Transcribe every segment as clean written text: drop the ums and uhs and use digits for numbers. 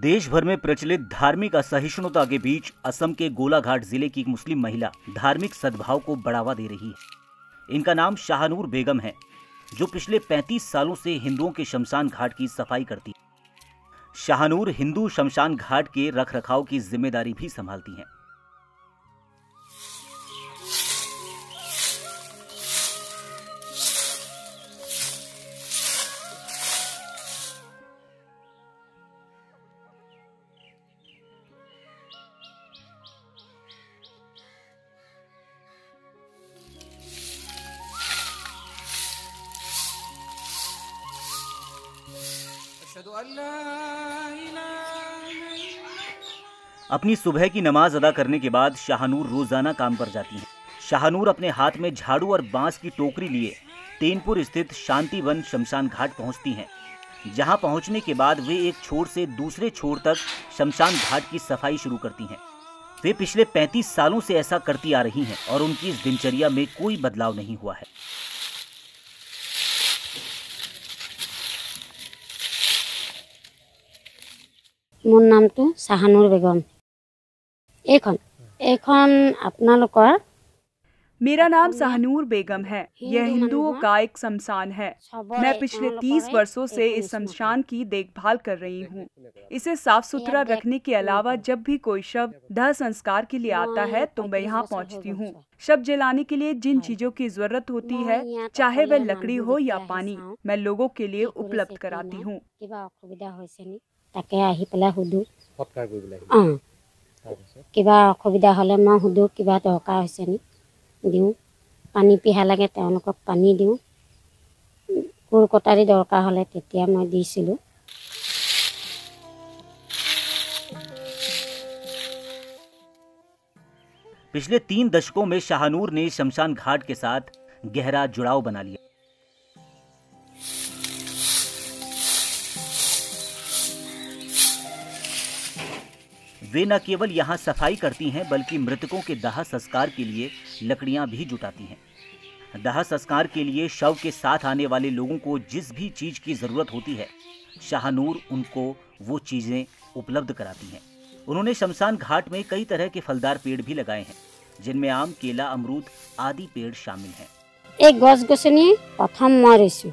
देश भर में प्रचलित धार्मिक असहिष्णुता के बीच असम के गोलाघाट जिले की एक मुस्लिम महिला धार्मिक सद्भाव को बढ़ावा दे रही है। इनका नाम शाहनूर बेगम है, जो पिछले 35 सालों से हिंदुओं के शमशान घाट की सफाई करती है। शाहनूर हिंदू शमशान घाट के रखरखाव की जिम्मेदारी भी संभालती हैं। अपनी सुबह की नमाज अदा करने के बाद शाहनूर रोजाना काम पर जाती हैं। शाहनूर अपने हाथ में झाड़ू और बांस की टोकरी लिए तेंपुर स्थित शांतिवन शमशान घाट पहुंचती हैं, जहां पहुंचने के बाद वे एक छोर से दूसरे छोर तक शमशान घाट की सफाई शुरू करती हैं। वे पिछले 35 सालों से ऐसा करती आ रही हैं और उनकी इस दिनचर्या में कोई बदलाव नहीं हुआ है। मोर नाम तो शाहनूर बेगम। मेरा नाम शाहनूर बेगम है। यह हिंदुओं का एक शमशान है। मैं पिछले 30 वर्षों से इस शमशान की देखभाल कर रही हूँ। इसे साफ सुथरा रखने के अलावा जब भी कोई शव दह संस्कार के लिए आता है तो मैं यहाँ पहुँचती हूँ। शव जलाने के लिए जिन चीजों की जरूरत होती है, चाहे वह लकड़ी हो या पानी, मैं लोगों के लिए उपलब्ध कराती हूँ। पिछले 3 दशकों में शाहनूर ने शमशान घाट के साथ गहरा जुड़ाव बना लिया। वे न केवल यहाँ सफाई करती हैं, बल्कि मृतकों के दाह संस्कार के लिए लकड़ियाँ भी जुटाती हैं। दाह संस्कार के लिए शव के साथ आने वाले लोगों को जिस भी चीज़ की ज़रूरत होती है, शाहनूर उनको वो चीज़ें उपलब्ध कराती हैं। उन्होंने शमशान घाट में कई तरह के फलदार पेड़ भी लगाए हैं, जिनमें आम, केला, अमरूद आदि पेड़ शामिल हैं। एक गज गसनी प्रथम मैं रुसो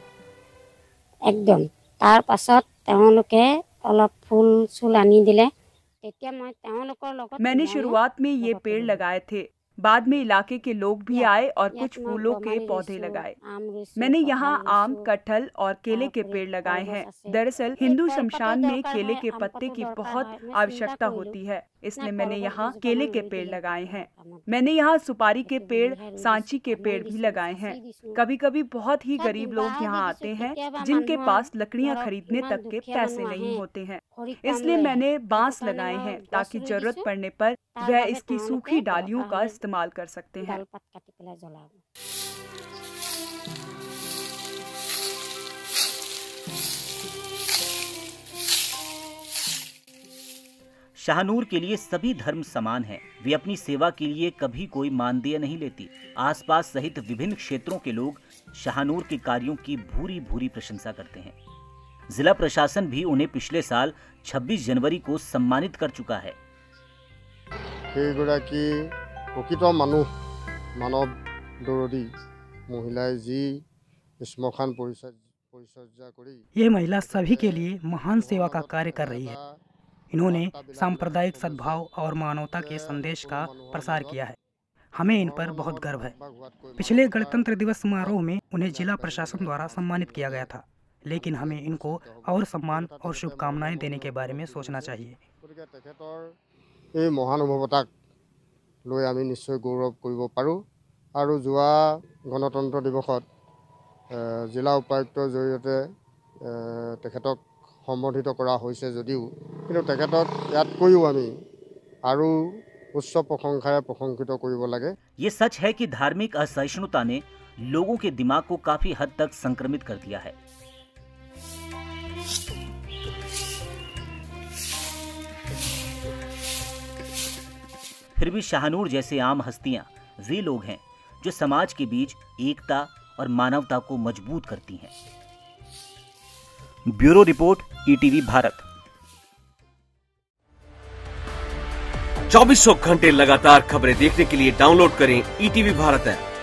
एकदम तार पासत तेवलोके अलप फूल चूल आनी दिले। मैंने शुरुआत में ये पेड़ लगाए थे, बाद में इलाके के लोग भी आए और कुछ फूलों के पौधे लगाए। मैंने यहाँ आम, कटहल और केले के पेड़ लगाए हैं। दरअसल हिंदू शमशान में केले के पत्ते की बहुत आवश्यकता होती है, इसलिए मैंने यहाँ केले के पेड़ लगाए हैं। मैंने यहाँ सुपारी के पेड़, सांची के पेड़ भी लगाए हैं। कभी कभी बहुत ही गरीब लोग यहाँ आते हैं, जिनके पास लकड़ियाँ खरीदने तक के पैसे नहीं होते हैं, इसलिए मैंने बांस लगाए हैं ताकि जरूरत पड़ने पर वह इसकी सूखी डालियों का इस्तेमाल कर सकते हैं। शाहनूर के लिए सभी धर्म समान हैं। वे अपनी सेवा के लिए कभी कोई मानदेय नहीं लेती। आसपास सहित विभिन्न क्षेत्रों के लोग शाहनूर के कार्यों की भूरी भूरी प्रशंसा करते हैं। जिला प्रशासन भी उन्हें पिछले साल 26 जनवरी को सम्मानित कर चुका है। ये महिला सभी के लिए महान सेवा का कार्य कर रही है। इन्होंने सांप्रदायिक सद्भाव और मानवता के संदेश का प्रसार किया है। हमें इन पर बहुत गर्व है। पिछले गणतंत्र दिवस समारोह में उन्हें जिला प्रशासन द्वारा सम्मानित किया गया था, लेकिन हमें इनको और सम्मान और शुभकामनाएं देने के बारे में सोचना चाहिए। महानुभवताक लई निश्चय गौरव करिब पारो आरो जुआ गणतंत्र दिवसत जिला उपायुक्तर जरियते तेखेतक सम्बोधित करा होइसे जदिओ किन्तु तेखेतक यातकैओ आमी आरो उत्सव प्रशंसारे प्रशंसित करिब लागे। ये सच है कि धार्मिक असहिष्णुता ने लोगों के दिमाग को काफी हद तक संक्रमित कर दिया है। फिर भी शाहनूर जैसे आम हस्तियां वे लोग हैं जो समाज के बीच एकता और मानवता को मजबूत करती हैं। Bureau report, ETV Bharat. 2400 घंटे लगातार खबरें देखने के लिए डाउनलोड करें ईटीवी भारत ऐप।